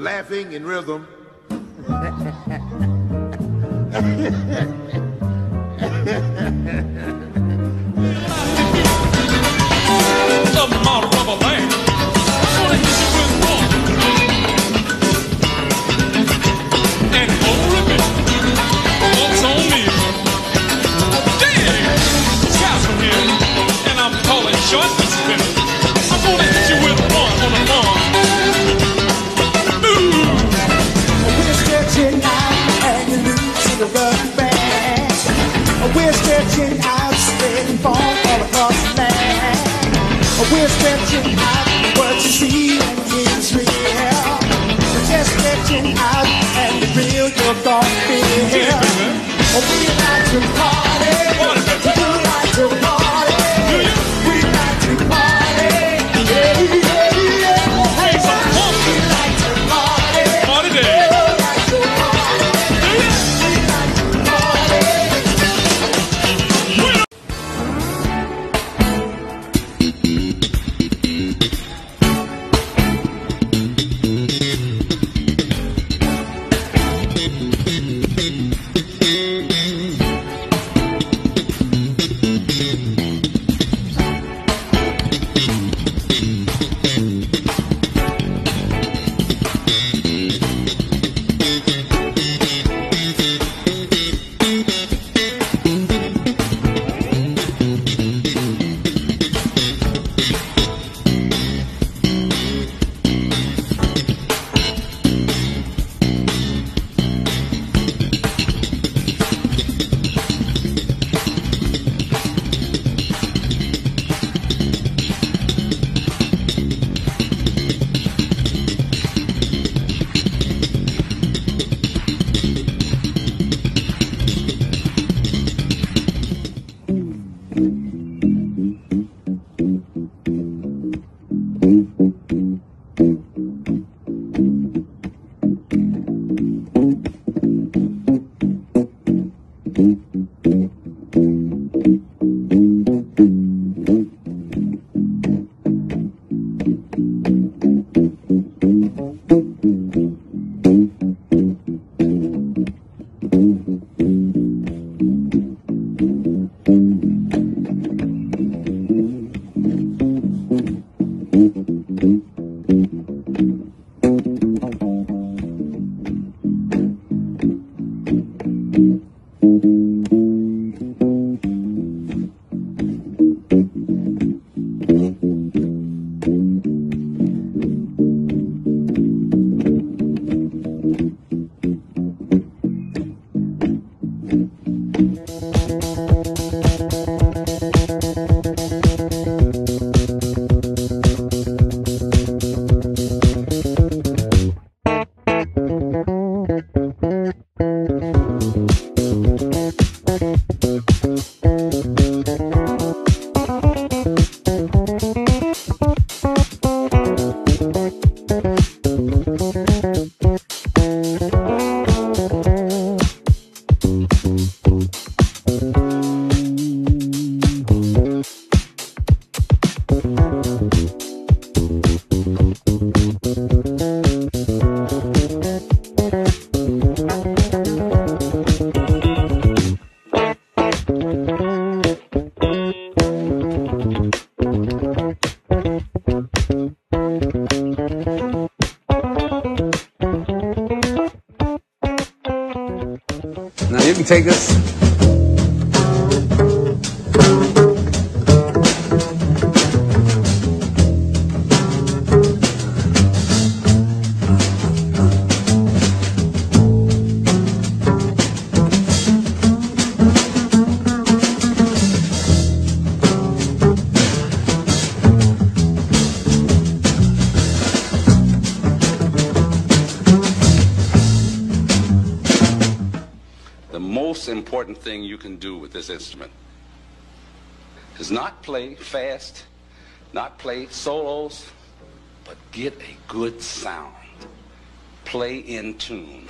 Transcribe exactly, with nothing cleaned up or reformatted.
Laughing in rhythm. Now you can take this. The most important thing you can do with this instrument is not play fast, not play solos, but get a good sound. Play in tune.